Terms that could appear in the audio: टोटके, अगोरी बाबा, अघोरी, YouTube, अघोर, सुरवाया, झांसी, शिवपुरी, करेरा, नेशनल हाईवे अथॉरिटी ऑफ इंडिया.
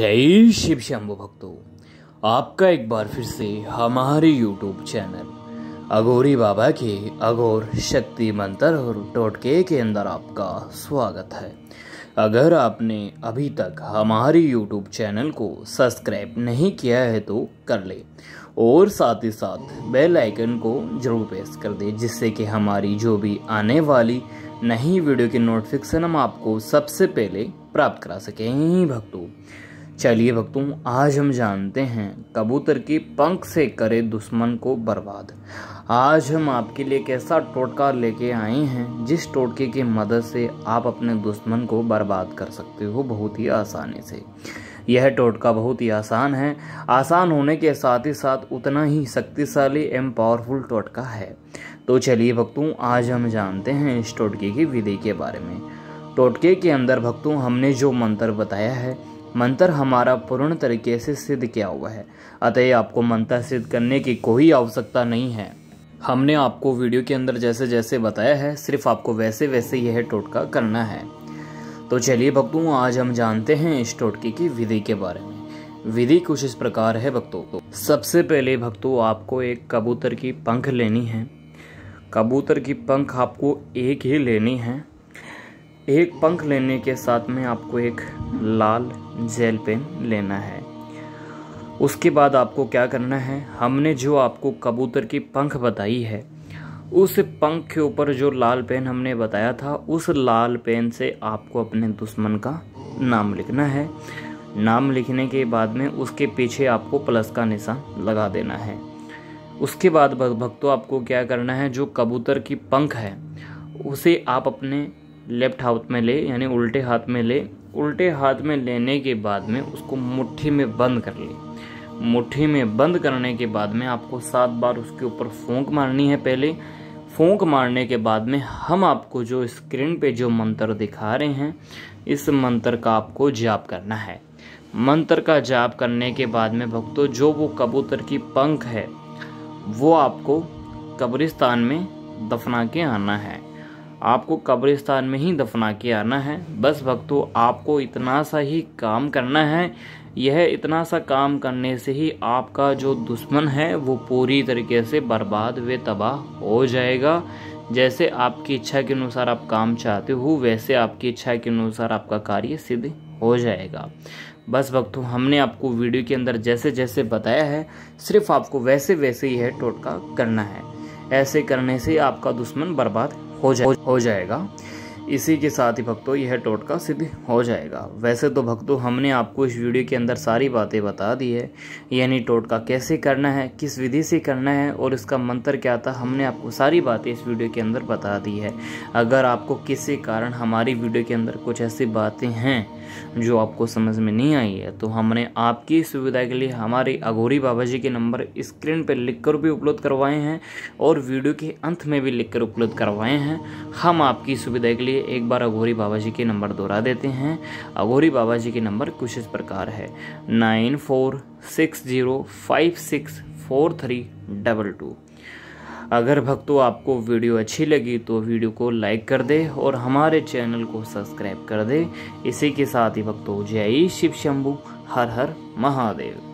जय शिव शंभु भक्तों, आपका एक बार फिर से हमारे YouTube चैनल अगोरी बाबा के अघोर शक्ति मंत्र और टोटके के अंदर आपका स्वागत है। अगर आपने अभी तक हमारे YouTube चैनल को सब्सक्राइब नहीं किया है तो कर ले और साथ ही साथ बेल आइकन को जरूर प्रेस कर दे, जिससे कि हमारी जो भी आने वाली नई वीडियो की नोटिफिकेशन हम आपको सबसे पहले प्राप्त करा सकें। भक्तों चलिए भक्तों, आज हम जानते हैं कबूतर की पंख से करे दुश्मन को बर्बाद। आज हम आपके लिए कैसा टोटका लेके आए हैं, जिस टोटके की मदद से आप अपने दुश्मन को बर्बाद कर सकते हो बहुत ही आसानी से। यह टोटका बहुत ही आसान है, आसान होने के साथ ही साथ उतना ही शक्तिशाली एवं पावरफुल टोटका है। तो चलिए भक्तों, आज हम जानते हैं इस टोटके की विधि के बारे में। टोटके के अंदर भक्तों हमने जो मंत्र बताया है, मंत्र हमारा पूर्ण तरीके से सिद्ध किया हुआ है, अतः आपको मंत्र सिद्ध करने की कोई आवश्यकता नहीं है। हमने आपको वीडियो के अंदर जैसे जैसे बताया है, सिर्फ आपको वैसे वैसे यह टोटका करना है। तो चलिए भक्तों, आज हम जानते हैं इस टोटके की विधि के बारे में। विधि कुछ इस प्रकार है भक्तों। सबसे पहले भक्तों आपको एक कबूतर की पंख लेनी है। कबूतर की पंख आपको एक ही लेनी है। एक पंख लेने के साथ में आपको एक लाल जेल पेन लेना है। उसके बाद आपको क्या करना है, हमने जो आपको कबूतर की पंख बताई है, उस पंख के ऊपर जो लाल पेन हमने बताया था, उस लाल पेन से आपको अपने दुश्मन का नाम लिखना है। नाम लिखने के बाद में उसके पीछे आपको प्लस का निशान लगा देना है। उसके बाद भक्तों आपको क्या करना है, जो कबूतर की पंख है उसे आप अपने लेफ्ट हाथ में ले, यानी उल्टे हाथ में ले। उल्टे हाथ में लेने के बाद में उसको मुट्ठी में बंद कर ले। मुट्ठी में बंद करने के बाद में आपको 7 बार उसके ऊपर फूंक मारनी है। पहले फूंक मारने के बाद में हम आपको जो स्क्रीन पे जो मंत्र दिखा रहे हैं, इस मंत्र का आपको जाप करना है। मंत्र का जाप करने के बाद में भक्तों जो वो कबूतर की पंख है वो आपको कब्रिस्तान में दफना के आना है। आपको कब्रिस्तान में ही दफना के आना है। बस भक्तों आपको इतना सा ही काम करना है। यह इतना सा काम करने से ही आपका जो दुश्मन है वो पूरी तरीके से बर्बाद व तबाह हो जाएगा। जैसे आपकी इच्छा के अनुसार आप काम चाहते हो, वैसे आपकी इच्छा के अनुसार आपका कार्य सिद्ध हो जाएगा। बस भक्तों हमने आपको वीडियो के अंदर जैसे जैसे बताया है, सिर्फ आपको वैसे वैसे यह टोटका करना है। ऐसे करने से आपका दुश्मन बर्बाद हो जाएगा। इसी के साथ ही भक्तों यह टोटका सिद्ध हो जाएगा। वैसे तो भक्तों हमने आपको इस वीडियो के अंदर सारी बातें बता दी है, यानी टोटका कैसे करना है, किस विधि से करना है और इसका मंत्र क्या था, हमने आपको सारी बातें इस वीडियो के अंदर बता दी है। अगर आपको किसी कारण हमारी वीडियो के अंदर कुछ ऐसी बातें हैं जो आपको समझ में नहीं आई है, तो हमने आपकी सुविधा के लिए हमारे अगोरी बाबा जी के नंबर स्क्रीन पर लिख कर भी उपलब्ध करवाए हैं और वीडियो के अंत में भी लिख कर उपलब्ध करवाए हैं। हम आपकी सुविधा के लिए एक बार अघोरी बाबा जी के नंबर दोहरा देते हैं। अघोरी बाबा जी के नंबर कुछ इस प्रकार है 9460564322। अगर भक्तों आपको वीडियो अच्छी लगी तो वीडियो को लाइक कर दे और हमारे चैनल को सब्सक्राइब कर दे। इसी के साथ ही भक्तों जय शिव शंभू, हर हर महादेव।